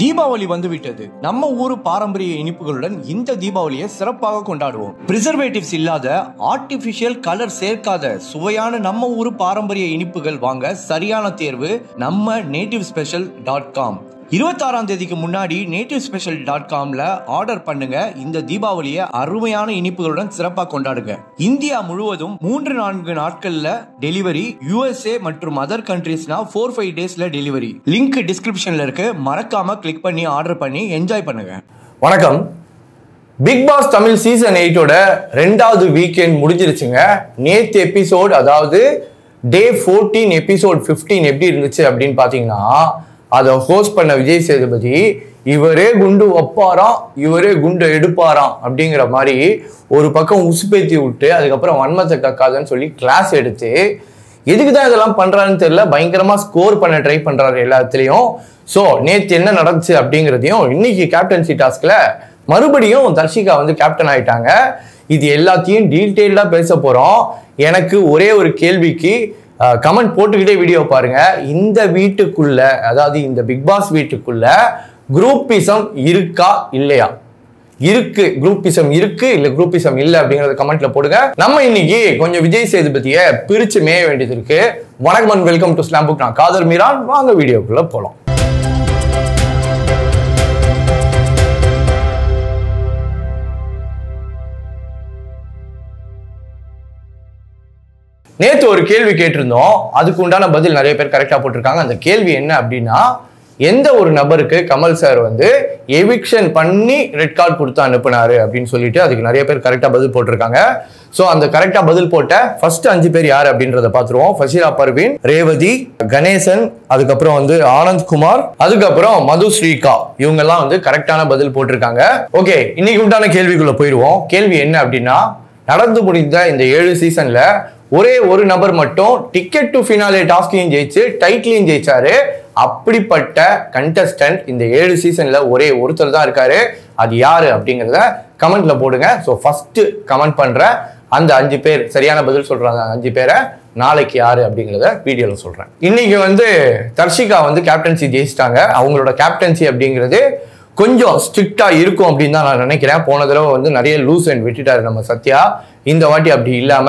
தீபாவளி வந்துவிட்டது. நம்ம ஊரு பாரம்பரிய இனிப்புகளுடன் இந்த தீபாவளியை சிறப்பாக கொண்டாடுவோம். பிரிசர்வேட்டிவ்ஸ் இல்லாத, ஆர்டிபிஷியல் கலர் சேர்க்காத சுவையான நம்ம ஊரு பாரம்பரிய இனிப்புகள் வாங்க சரியான தேர்வு நம்ம nativespecial.com. 26ஆம் தேதிக்கு முன்னாடி nativespecial.comல ஆர்டர் பண்ணுங்க. இந்த தீபாவளியை அருமையான இனிப்புகளுடன் சிறப்பாக கொண்டாடுங்க. இந்தியா முழுவதும் 3-4 நாட்கள்ல டெலிவரி. USA மற்றும் அதர் கண்ட்ரீஸ்னா 4-5 டேஸ்ல டெலிவரி. லிங்க் டிஸ்கிரிப்ஷன்ல இருக்கு, மறக்காம கிளிக் பண்ணி ஆர்டர் பண்ணி என்ஜாய் பண்ணுங்க. வணக்கம். பிக் பாஸ் தமிழ் சீசன் 8ஓட 2வது வீக்கெண்ட் முடிஞ்சிருச்சுங்க. நேத்து எபிசோட், அதாவது டே 14 எபிசோட் 15 எப்படி இருந்துச்சு அப்படின்னு பாத்தீங்கன்னா, அதை ஹோஸ்ட் பண்ண விஜய் சேதுபதி இவரே குண்டு வைப்பாராம், இவரே குண்டு எடுப்பாராம் அப்படிங்கிற மாதிரி ஒரு பக்கம் உசுப்பேத்தி விட்டு, அதுக்கப்புறம் வன்மத்தை கக்காதுன்னு சொல்லி கிளாஸ் எடுத்து, எதுக்கு தான் இதெல்லாம் பண்ணுறாருன்னு தெரியல, பயங்கரமாக ஸ்கோர் பண்ண ட்ரை பண்ணுறாரு எல்லாத்துலேயும். ஸோ நேற்று என்ன நடந்துச்சு அப்படிங்கிறதையும், இன்னைக்கு கேப்டன்சி டாஸ்கில் மறுபடியும் தர்ஷிகா வந்து கேப்டன் ஆகிட்டாங்க. இது எல்லாத்தையும் டீட்டெயில்டாக பேச போகிறோம். எனக்கு ஒரே ஒரு கேள்விக்கு கமெண்ட் போட்டுக்கிட்டே வீடியோ பாருங்க. இந்த வீட்டுக்குள்ள, அதாவது இந்த பிக் பாஸ் வீட்டுக்குள்ள குரூப்பிசம் இருக்கா இல்லையா? இருக்கு. குரூப்பிசம் இருக்கு இல்ல குரூப்பிசம் இல்லை அப்படிங்கறத கமெண்ட்ல போடுங்க. நம்ம இன்னைக்கு கொஞ்சம் விஜய் சேதுபதியை பிரிச்சு மேய வேண்டியது இருக்கு. வணக்கம் and welcome to slam book. நான் காதர் மீரான். வாங்க வீடியோக்குள்ள போலாம். நேற்று ஒரு கேள்வி கேட்டிருந்தோம், அதுக்கு உண்டான பதில் நிறைய பேர் கரெக்டாக போட்டிருக்காங்க. அந்த கேள்வி என்ன அப்படின்னா, எந்த ஒரு நபருக்கு கமல் சார் வந்து எவிக்ஷன் பண்ணி ரெட் கார்டு கொடுத்து அனுப்புனாரு அப்படின்னு சொல்லிட்டு, அதுக்கு நிறைய பேர் கரெக்டாக பதில் போட்டிருக்காங்க. ஸோ அந்த கரெக்டாக பதில் போட்ட ஃபர்ஸ்ட் 5 பேர் யார் அப்படின்றத பார்த்துருவோம். ஃபசீரா பர்வீன், ரேவதி, கணேசன், அதுக்கப்புறம் வந்து ஆனந்த்குமார், அதுக்கப்புறம் மது ஸ்ரீகா, இவங்கெல்லாம் வந்து கரெக்டான பதில் போட்டிருக்காங்க. ஓகே, இன்னைக்கு உண்டான கேள்விக்குள்ள போயிடுவோம். கேள்வி என்ன அப்படின்னா, நடந்து முடிந்த இந்த 7 சீசன்ல ஒரே ஒரு நபர் மட்டும் டிக்கெட் டு ஃபினாலே டாஸ்கையும் ஜெயிச்சு டைட்டிலையும் ஜெயிச்சாரு. அப்படிப்பட்ட கண்டஸ்டன்ட் இந்த 7 சீசன்ல ஒரே ஒருத்தர் தான் இருக்காரு. அது யாரு அப்படிங்கிறத கமெண்ட்ல போடுங்க. ஸோ ஃபர்ஸ்ட் கமெண்ட் பண்ற அந்த 5 பேர், சரியான பதில் சொல்றாங்க 5 பேரை நாளைக்கு யாரு அப்படிங்கிறத வீடியோல சொல்றேன். இன்னைக்கு வந்து தர்ஷிகா வந்து கேப்டன்சி ஜெயிச்சிட்டாங்க. அவங்களோட கேப்டன்சி அப்படிங்கிறது கொஞ்சம் ஸ்ட்ரிக்டா இருக்கும் அப்படின்னு தான் நான் நினைக்கிறேன். போன தடவை வந்து நிறைய லூஸ் அண்ட் விட்டுட்டாரு நம்ம சத்யா. இந்த வாட்டி அப்படி இல்லாம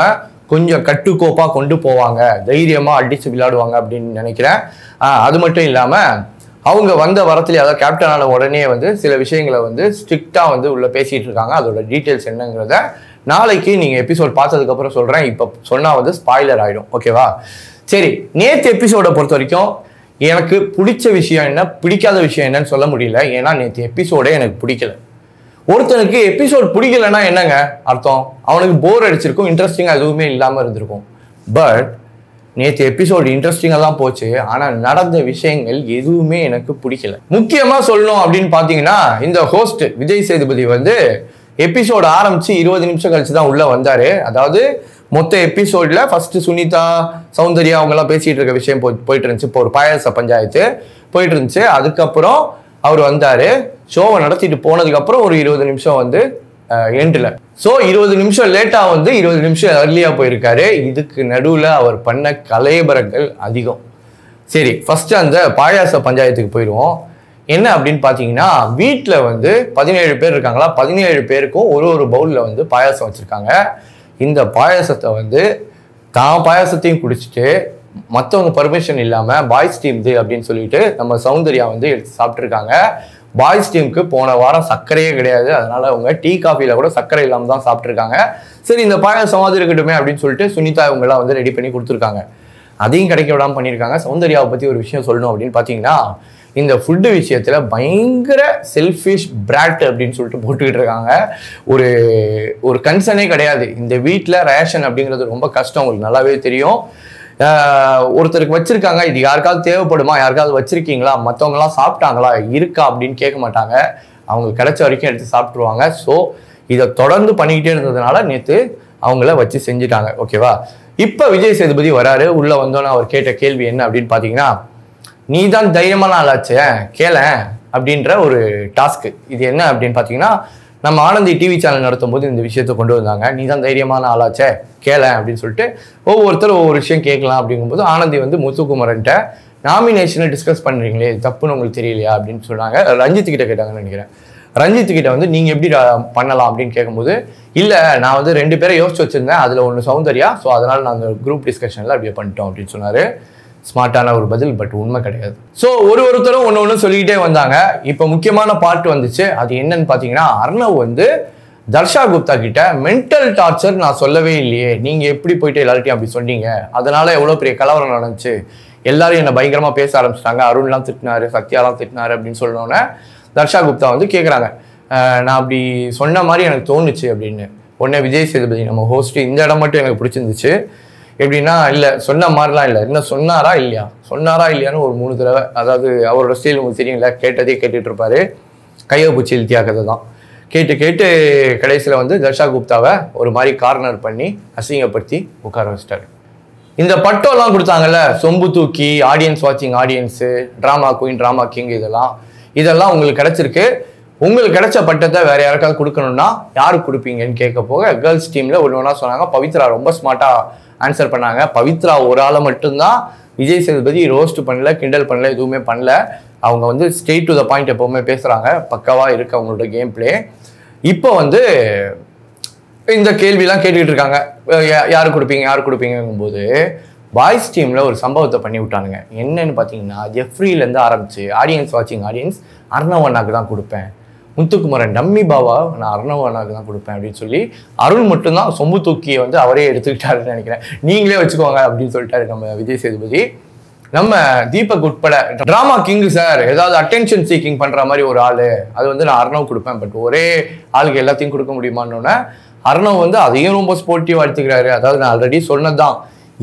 கொஞ்சம் கட்டுக்கோப்பாக கொண்டு போவாங்க, தைரியமாக அடித்து விளையாடுவாங்க அப்படின்னு நினைக்கிறேன். அது மட்டும் இல்லாமல் அவங்க வந்த வரத்துலேயே, அதாவது கேப்டனான உடனே வந்து சில விஷயங்களை வந்து ஸ்ட்ரிக்டாக வந்து உள்ளே பேசிகிட்டு இருக்காங்க. அதோட டீட்டெயில்ஸ் என்னங்கிறத நாளைக்கு நீங்கள் எபிசோட் பார்த்ததுக்கப்புறம் சொல்கிறேன். இப்போ சொன்னால் வந்து ஸ்பாய்லர் ஆகிடும், ஓகேவா? சரி, நேற்று எபிசோடை பொறுத்த வரைக்கும் எனக்கு பிடிச்ச விஷயம் என்ன, பிடிக்காத விஷயம் என்னன்னு சொல்ல முடியல. ஏன்னா நேற்று எபிசோடே எனக்கு பிடிக்கல. ஒருத்தனுக்கு எபிசோட் பிடிக்கலன்னா என்னங்க அர்த்தம்? அவனுக்கு போர் அடிச்சிருக்கும், இன்ட்ரெஸ்டிங்காக எதுவுமே இல்லாமல் இருந்திருக்கும். பட் நேற்று எபிசோடு இன்ட்ரெஸ்டிங்காக தான் போச்சு. ஆனால் நடந்த விஷயங்கள் எதுவுமே எனக்கு பிடிக்கல. முக்கியமாக சொல்லணும் அப்படின்னு பார்த்தீங்கன்னா, இந்த ஹோஸ்ட் விஜய் சேதுபதி வந்து எபிசோடு ஆரம்பித்து 20 நிமிஷம் கழிச்சு தான் உள்ளே வந்தார். அதாவது மொத்த எபிசோடில் ஃபஸ்ட்டு சுனிதா, சௌந்தர்யா அவங்கெல்லாம் பேசிகிட்டு இருக்க விஷயம் போயிட்டு இருந்துச்சு. இப்போ ஒரு பாயச பஞ்சாயத்து போயிட்டு இருந்துச்சு. அதுக்கப்புறம் அவர் வந்தார். ஷோவை நடத்திட்டு போனதுக்கப்புறம் ஒரு 20 நிமிஷம் வந்து எண்டில். ஸோ 20 நிமிஷம் லேட்டாக வந்து 20 நிமிஷம் ஏர்லியாக போயிருக்காரு. இதுக்கு நடுவில் அவர் பண்ண கலைபரங்கள் அதிகம். சரி, ஃபஸ்ட்டு அந்த பாயாச பஞ்சாயத்துக்கு போயிடுவோம். என்ன அப்படின்னு பார்த்தீங்கன்னா, வீட்டில் வந்து 17 பேர் இருக்காங்களா, 17 பேருக்கும் ஒரு பவுலில் வந்து பாயாசம் வச்சுருக்காங்க. இந்த பாயாசத்தை வந்து தான் பாயாசத்தையும் குடிச்சிட்டு மற்றவங்க பர்மிஷன் இல்லாமல் பாய்ஸ் டீம் இது அப்படின்னு சொல்லிட்டு நம்ம சௌந்தர்யா வந்து எடுத்து சாப்பிட்ருக்காங்க. பாய்ஸ் டீமுக்கு போன வாரம் சர்க்கரையே கிடையாது. அதனால் அவங்க டீ காஃபியில் கூட சர்க்கரை இல்லாமல் தான் சாப்பிட்ருக்காங்க. சரி, இந்த பாயசமாவது இருக்கட்டுமே அப்படின்னு சொல்லிட்டு சுனிதா இவங்களாம் வந்து ரெடி பண்ணி கொடுத்துருக்காங்க. அதையும் கிடைக்க விடாமல் பண்ணியிருக்காங்க. சௌந்தர்யாவை பற்றி ஒரு விஷயம் சொல்லணும் அப்படின்னு பார்த்தீங்கன்னா, இந்த ஃபுட்டு விஷயத்தில் பயங்கர செல்ஃபிஷ் பிராட் அப்படின்னு சொல்லிட்டு போட்டுக்கிட்டு இருக்காங்க. ஒரு கன்சர்னே கிடையாது. இந்த வீட்டில் ரேஷன் அப்படிங்கிறது ரொம்ப கஷ்டம், உங்களுக்கு நல்லாவே தெரியும். ஒருத்தருக்கு வச்சுருக்காங்க, இது யாருக்காவது தேவைப்படுமா, யாருக்காவது வச்சுருக்கீங்களா, மற்றவங்களாம் சாப்பிட்டாங்களா, இருக்கா அப்படின்னு கேட்க மாட்டாங்க. அவங்க கிடைச்ச வரைக்கும் எடுத்து சாப்பிட்ருவாங்க. ஸோ இதை தொடர்ந்து பண்ணிக்கிட்டே இருந்ததுனால நேற்று அவங்கள வச்சு செஞ்சுட்டாங்க, ஓகேவா? இப்போ விஜய் சேதுபதி வராரு. உள்ளே வந்தோன்னு அவர் கேட்ட கேள்வி என்ன அப்படின்னு பார்த்தீங்கன்னா, நீ தான் தைரியமான ஆளாச்சு கேள அப்படின்ற ஒரு டாஸ்க்கு. இது என்ன அப்படின்னு பார்த்தீங்கன்னா, நம்ம ஆனந்தி டிவி சேனல் நடத்தும் போது இந்த விஷயத்தை கொண்டு வந்தாங்க. நீ தான் தைரியமான ஆளாச்சே கேள அப்படின்னு சொல்லிட்டு ஒவ்வொருத்தர் ஒவ்வொரு விஷயம் கேட்கலாம். அப்படிங்கும்போது ஆனந்தி வந்து முத்துக்குமரன்ட்ட நாமினேஷனை டிஸ்கஸ் பண்ணுறீங்களே தப்புன்னு உங்களுக்கு தெரியலையா அப்படின்னு சொன்னாங்க. ரஞ்சித்துக்கிட்ட கேட்டாங்கன்னு நினைக்கிறேன். ரஞ்சித்துக்கிட்ட வந்து நீங்கள் எப்படி பண்ணலாம் அப்படின்னு கேட்கும்போது, இல்லை நான் வந்து ரெண்டு பேரை யோசிச்சு வச்சுருந்தேன், அதில் ஒன்று சௌந்தர்யா, ஸோ அதனால் நாங்கள் குரூப் டிஸ்கஷனில் அப்படியே பண்ணிட்டோம் அப்படின்னு சொன்னார். ஸ்மார்ட்டான ஒரு பதில், பட் உண்மை கிடையாது. ஸோ ஒருத்தரும் ஒன்று ஒன்று சொல்லிக்கிட்டே வந்தாங்க. இப்போ முக்கியமான பாட்டு வந்துச்சு. அது என்னன்னு பார்த்தீங்கன்னா, அர்ணவ் வந்து தர்ஷா குப்தா கிட்ட மென்டல் டார்ச்சர் நான் சொல்லவே இல்லையே, நீங்கள் எப்படி போயிட்டு எல்லார்ட்டையும் அப்படி சொன்னீங்க, அதனால எவ்வளோ பெரிய கலவரம் நடந்துச்சு, எல்லாரும் என்னை பயங்கரமாக பேச ஆரம்பிச்சிட்டாங்க, அருண்லாம் திட்டினாரு, சத்யாலாம் திட்டினாரு அப்படின்னு சொன்னோன்னே தர்ஷா குப்தா வந்து கேட்குறாங்க, நான் அப்படி சொன்ன மாதிரி எனக்கு தோணுச்சு அப்படின்னு. உடனே விஜய் சேதுபதி நம்ம ஹோஸ்ட், இந்த இடம் மட்டும் எனக்கு பிடிச்சிருந்துச்சு. எப்படின்னா, இல்லை சொன்ன மாதிரிலாம் இல்லை, என்ன சொன்னாரா இல்லையா சொன்னாரா இல்லையான்னு ஒரு 3 தடவை, அதாவது அவரோட ஸ்டைல் உங்களுக்கு தெரியுங்களா, கேட்டதே கேட்டுட்டு இருப்பாரு, கையை பூச்சி இழுத்தியாக்கிறது தான் கேட்டு கேட்டு கடைசியில் வந்து தர்ஷா குப்தாவை ஒரு மாதிரி கார்னர் பண்ணி அசிங்கப்படுத்தி உட்கார வச்சிட்டாரு. இந்த பட்டோலாம் கொடுத்தாங்கல்ல, சொம்பு தூக்கி, ஆடியன்ஸ் வாட்சிங் audience, drama queen, drama king, இதெல்லாம் உங்களுக்கு கிடச்சிருக்கு. உங்களுக்கு கிடைச்ச பட்டத்தை வேறு யாருக்காவது கொடுக்கணும்னா யாருக்கு கொடுப்பீங்கன்னு கேட்க போக கேர்ள்ஸ் டீமில் ஒன்று ஒன்றா சொன்னாங்க. பவித்ரா ரொம்ப ஸ்மார்ட்டாக ஆன்சர் பண்ணாங்க. பவித்ரா ஒரு ஆளை மட்டும்தான் விஜய் சேதுபதி ரோஸ்ட் பண்ணல, கிண்டல் பண்ணல, எதுவுமே பண்ணல. அவங்க வந்து ஸ்ட்ரெயிட் டு த பாயிண்ட் எப்போவுமே பேசுகிறாங்க, பக்காவாக இருக்குது அவங்களோட கேம் பிளே. இப்போ வந்து இந்த கேள்விலாம் கேட்டுக்கிட்டு இருக்காங்க, யார் கொடுப்பீங்க யார் கொடுப்பீங்கும்போது பாய்ஸ் டீமில் ஒரு சம்பவத்தை பண்ணி விட்டானுங்க. என்னன்னு பார்த்தீங்கன்னா, ஜெஃப்ரிலேருந்து ஆரம்பித்து ஆடியன்ஸ் வாட்சிங் ஆடியன்ஸ் அர்ணவண்ணாக்கு தான் கொடுப்பேன், முத்துக்குமரன் டம்மி பாவா நான் அர்ணவண்ணாக்கு தான் கொடுப்பேன் அப்படின்னு சொல்லி, அருண் மட்டும்தான் சொம்பு தூக்கியை வந்து அவரே எடுத்துக்கிட்டாருன்னு நினைக்கிறேன், நீங்களே வச்சுக்கோங்க அப்படின்னு சொல்லிட்டாரு நம்ம விஜய் சேதுபதி. நம்ம தீபக் உட்பட ட்ராமா கிங்கு சார் ஏதாவது அட்டென்ஷன் சீக்கிங் பண்ணுற மாதிரி ஒரு ஆள், அது வந்து நான் அர்ணவ் கொடுப்பேன், பட் ஒரே ஆளுக்கு எல்லாத்தையும் கொடுக்க முடியுமான்னொன்னே அர்ணவ் வந்து அதையும் ரொம்ப ஸ்போர்ட்டிவாக எடுத்துக்கிறாரு. அதாவது நான் ஆல்ரெடி சொன்னதுதான்,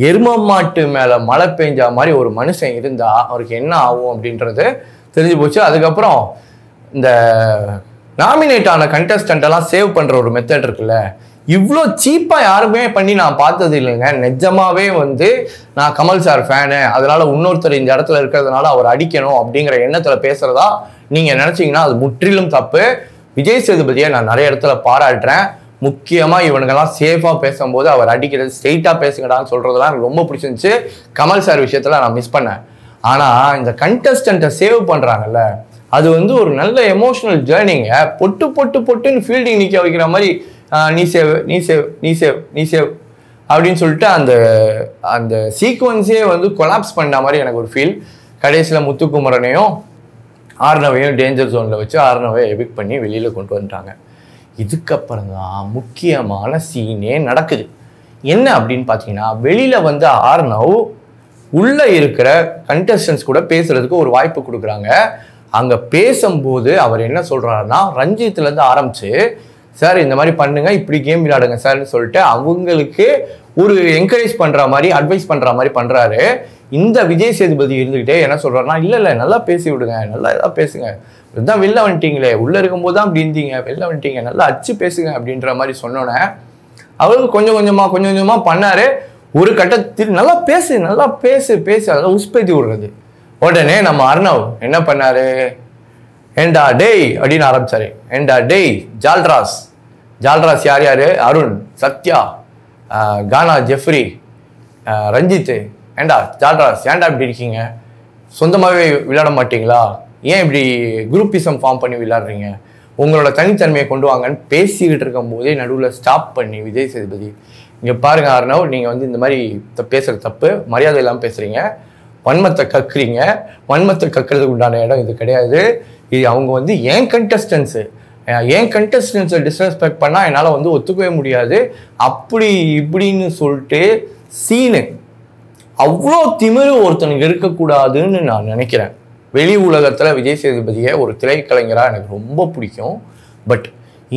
எருமமாட்டு மேலே மழை பெஞ்சா மாதிரி ஒரு மனுஷன் இருந்தால் அவருக்கு என்ன ஆகும் அப்படின்றது தெரிஞ்சு போச்சு. அதுக்கப்புறம் இந்த நாமினேட் ஆன கண்டஸ்டண்டெல்லாம் சேவ் பண்ணுற ஒரு மெத்தட் இருக்குல்ல, இவ்வளோ சீப்பாக யாருமே பண்ணி நான் பார்த்தது இல்லைங்க. நிஜமாகவே வந்து நான் கமல் சார் ஃபேனு, அதனால் இன்னொருத்தர் இந்த இடத்துல இருக்கிறதுனால அவர் அடிக்கணும் அப்படிங்கிற எண்ணத்தில் பேசுகிறதா நீங்கள் நினச்சிங்கன்னா அது முற்றிலும் தப்பு. விஜய் சேதுபதியை நான் நிறைய இடத்துல பாராட்டுறேன். முக்கியமாக இவனுங்கெல்லாம் சேஃபாக பேசும்போது அவர் அடிக்கிறது, ஸ்ட்ரெயிட்டாக பேசுங்கடான்னு சொல்கிறதுலாம் எனக்கு ரொம்ப பிடிச்சிருந்துச்சு. கமல் சார் விஷயத்தில் நான் மிஸ் பண்ணேன். ஆனால் இந்த கண்டஸ்டண்ட்டை சேவ் பண்ணுறாங்கல்ல, அது வந்து ஒரு நல்ல எமோஷ்னல் ஜேர்னிங்க. பொட்டு பொட்டு பொட்டுன்னு ஃபீல்டிங் நிற்க வைக்கிற மாதிரி நீ சேவ் நீ சேவ் நீ சேவ் நீ சேவ் அப்படின்னு சொல்லிட்டு அந்த அந்த சீக்வன்ஸே வந்து கொலாப்ஸ் பண்ண மாதிரி எனக்கு ஒரு ஃபீல். கடைசியில் முத்துக்குமரனையும் ஆர்னவையும் டேஞ்சர் ஜோனில் வச்சு ஆர்னவை எபிக் பண்ணி வெளியில் கொண்டு வந்துட்டாங்க. இதுக்கப்புறம் தான் முக்கியமான சீனே நடக்குது. என்ன அப்படின்னு பார்த்தீங்கன்னா, வெளியில் வந்து ஆர்னவ் உள்ளே இருக்கிற கண்டஸ்டன்ஸ் கூட பேசுகிறதுக்கு ஒரு வாய்ப்பு கொடுக்குறாங்க. அங்கே பேசும்போது அவர் என்ன சொல்கிறாருன்னா, ரஞ்சித்துலேருந்து ஆரம்பித்து சார் இந்த மாதிரி பண்ணுங்கள், இப்படி கேம் விளையாடுங்க சார்னு சொல்லிட்டு அவங்களுக்கு ஒரு என்கரேஜ் பண்ணுற மாதிரி அட்வைஸ் பண்ணுற மாதிரி பண்ணுறாரு. இந்த விஜய் சேதுபதி இருந்துக்கிட்டே என்ன சொல்கிறாருன்னா, இல்லை இல்லை நல்லா பேசி விடுங்க, நல்லா இதாக பேசுங்க, இதுதான் வெளில வந்துட்டீங்களே, உள்ளே இருக்கும்போது தான் அப்படி இருந்தீங்க, வெளில வந்துட்டீங்க, நல்லா அச்சு பேசுங்க அப்படின்ற மாதிரி சொன்னோன்னே அவருக்கு கொஞ்சம் கொஞ்சமாக பண்ணார். ஒரு கட்டத்தில் நல்லா பேசு நல்லா பேசு அதெல்லாம் உஸ்பேத்தி விடுறது. உடனே நம்ம அர்ணவ் என்ன பண்ணார், ஏண்டா டேய் அப்படின்னு ஆரம்பித்தார். ஏண்டா டேய் ஜால்ராஸ் யார் யார், அருண், சத்யா, கானா, ஜெஃப்ரி, ரஞ்சித்து, ஏண்டா ஜால்ராஸ் ஏண்டா இப்படி இருக்கீங்க, சொந்தமாகவே விளையாட மாட்டிங்களா, ஏன் இப்படி குரூப்பிசம் ஃபார்ம் பண்ணி விளையாடுறீங்க, உங்களோட தனித்தன்மையை கொண்டு வாங்கன்னு பேசிக்கிட்டு இருக்கும் போதே நடுவில் ஸ்டாப் பண்ணி விஜய் சேதுபதி, இங்கே பாருங்கள் அர்ணவ், நீங்கள் வந்து இந்த மாதிரி பேசுகிற தப்பு, மரியாதை இல்லாமல் பேசுகிறீங்க, வன்மத்தை கக்குறீங்க, வன்மத்தை கக்குறதுக்கு உண்டான இடம் இது கிடையாது, இது அவங்க வந்து ஏன் கண்டஸ்டன்ஸை டிஸ்ரெஸ்பெக்ட் பண்ணால் என்னால் வந்து ஒத்துக்கவே முடியாது அப்படி இப்படின்னு சொல்லிட்டு சீனு. அவ்வளோ திமிரு ஒருத்தனுக்கு இருக்கக்கூடாதுன்னு நான் நினைக்கிறேன். வெளி உலகத்தில் விஜய் சேதுபதியை ஒரு திரைக்கலைஞராக எனக்கு ரொம்ப பிடிக்கும். பட்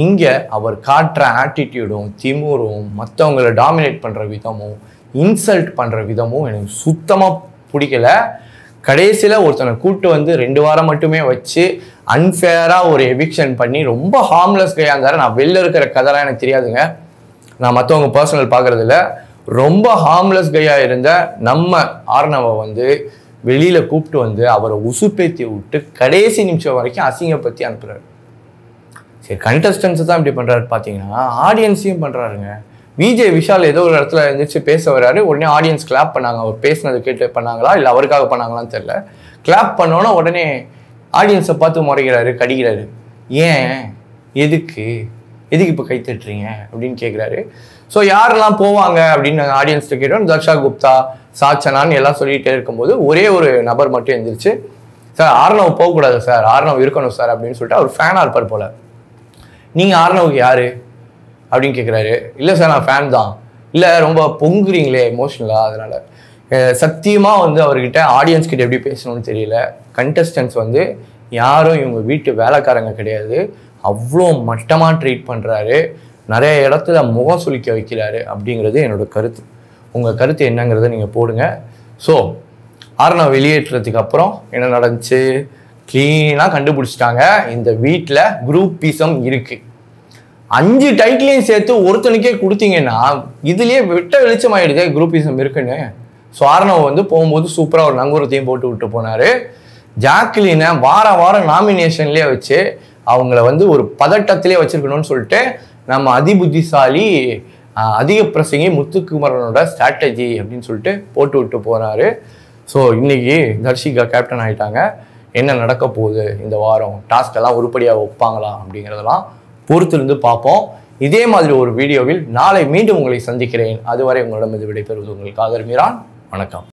இங்கே அவர் காட்டுற ஆட்டிடியூடும் திமிரும் மற்றவங்களை டாமினேட் பண்ணுற விதமும் இன்சல்ட் பண்ணுற விதமும் எனக்கு சுத்தமாக பிடிக்கல. கடைசியில் ஒருத்தனை கூப்பிட்டு வந்து 2 வாரம் மட்டுமே வச்சு அன்ஃபேராக ஒரு எவிக்ஷன் பண்ணி ரொம்ப ஹார்ம்லெஸ் கையாக இருந்தார். நான் வெளில இருக்கிற கதைலாம் எனக்கு தெரியாதுங்க, நான் மற்றவங்க பர்சனல் பார்க்குறதில்ல. ரொம்ப ஹார்ம்லெஸ் கையாக இருந்த நம்ம ஆர்ணவை வந்து வெளியில் கூப்பிட்டு வந்து அவரை உசுப்பேத்தி விட்டு கடைசி நிமிஷம் வரைக்கும் அசிங்கப்படுத்தி அனுப்புகிறாரு. சரி, கண்டஸ்டன்ஸை தான் இப்படி பண்ணுறாரு, பார்த்தீங்கன்னா ஆடியன்ஸையும் பண்ணுறாருங்க. விஜே விஷால் ஏதோ ஒரு இடத்துல எழுந்திரிச்சு பேச வராரு, உடனே ஆடியன்ஸ் கிளாப் பண்ணாங்க. அவர் பேசினது கேட்டு பண்ணாங்களா இல்லை அவருக்காக பண்ணாங்களான்னு தெரில. கிளாப் பண்ணோன்னா உடனே ஆடியன்ஸை பார்த்து முறைகிறாரு, கடிக்கிறாரு. ஏன் எதுக்கு இப்போ கை தட்டுறீங்க அப்படின்னு கேட்குறாரு. ஸோ யாரெல்லாம் போவாங்க அப்படின்னு நாங்கள் ஆடியன்ஸ்ட்டு கேட்டோம். தர்ஷா குப்தா, சாச்சனான்னு எல்லாம் சொல்லிகிட்டே இருக்கும்போது ஒரே ஒரு நபர் மட்டும் எழுந்திரிச்சு, சார் ஆர்ணவ் போகக்கூடாது சார், ஆர்ணவ் இருக்கணும் சார் அப்படின்னு சொல்லிட்டு, அவர் ஃபேனாக இருப்பார் போல். நீங்கள் ஆர்ணவுக்கு யார் அப்படின்னு கேட்குறாரு. இல்லை சார் நான் ஃபேன் தான். இல்லை ரொம்ப பொங்குறீங்களே எமோஷனலாக, அதனால் சத்தியமாக அவர்கிட்ட ஆடியன்ஸ்கிட்ட எப்படி பேசணும்னு தெரியல. கண்டஸ்டன்ஸ் யாரும் இவங்க வீட்டு வேலைக்காரங்க கிடையாது, அவ்வளோ மட்டமாக ட்ரீட் பண்ணுறாரு, நிறைய இடத்துல முகம் சுளிக்க வைக்கிறாரு அப்படிங்கிறது என்னோடய கருத்து. உங்கள் கருத்து என்னங்கிறத நீங்கள் போடுங்க. ஸோ ஆர்ணவ் வெளியேற்றதுக்கு அப்புறம் என்ன நடந்துச்சு க்ளீனாக கண்டுபிடிச்சிட்டாங்க. இந்த வீட்டில் குரூப் பீஸம் இருக்குது. 5 டைட்டிலையும் சேர்த்து ஒருத்தனுக்கே கொடுத்தீங்கன்னா இதுலேயே விட்ட வெளிச்சமாகிடுது குரூப்பிசம் இருக்குன்னு. ஸோ ஆர்ணவ் போகும்போது சூப்பராக ஒரு நங்கூரத்தையும் போட்டு விட்டு போனார். ஜாக்லினை வாரம் நாமினேஷன்லேயே வச்சு அவங்கள ஒரு பதட்டத்திலே வச்சுருக்கணும்னு சொல்லிட்டு நம்ம அதிபுத்திசாலி அதிக பிரசங்கி முத்துக்குமரனோட ஸ்ட்ராட்டஜி அப்படின்னு சொல்லிட்டு போட்டு விட்டு போனார். ஸோ இன்றைக்கி தர்ஷிகா கேப்டன் ஆகிட்டாங்க. என்ன நடக்க போகுது இந்த வாரம், டாஸ்கெல்லாம் உருப்படியாக வைப்பாங்களா அப்படிங்கிறதெல்லாம் பொறுத்திருந்து பார்ப்போம். இதே மாதிரி ஒரு வீடியோவில் நாளை மீண்டும் உங்களை சந்திக்கிறேன். அதுவரை உங்களிடம் இது விடைபெறுவது உங்கள் காதர் மீரான். வணக்கம்.